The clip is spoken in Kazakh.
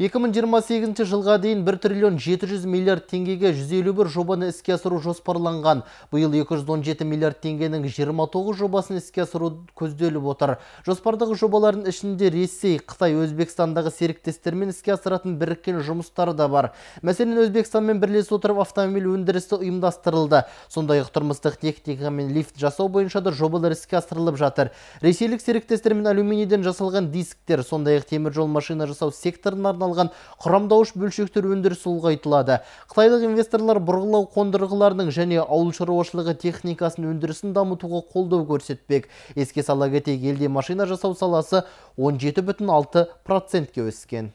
2028 жылға дейін 1 трлн 700 млрд теңгеге 151 жобаны іске асыру жоспарланған. Биыл 217 млрд теңгенің 29 жобасын іске асыру көзделіп отыр. Жоспардағы жобалардың ішінде Ресей, Қытай, Өзбекстандағы серіктестермен іске асыратын біріккен жұмыстары да бар. Мәселен, Өзбекстанмен бірлесе отырып автомобиль өндірісі ұйымдастырылды. Сондай-ақ тұрмыстық техника мен лифт жасау бойынша да жобалар іске асырылып жатыр. Ресейлік серіктестермен алюминийден жасалған дисктер, сондай-ақ теміржол машина жасау секторына алған құрамдауыш бөлшектер өндірісі ұлғайтылады. Қытайлық инвесторлар бұрғылау қондырғыларының және ауыл шаруашылығы техникасын өндірісін дамытуға қолдау көрсетпек. Еске сала кетейік, елде машина жасау саласы 17,6%-ке өскен.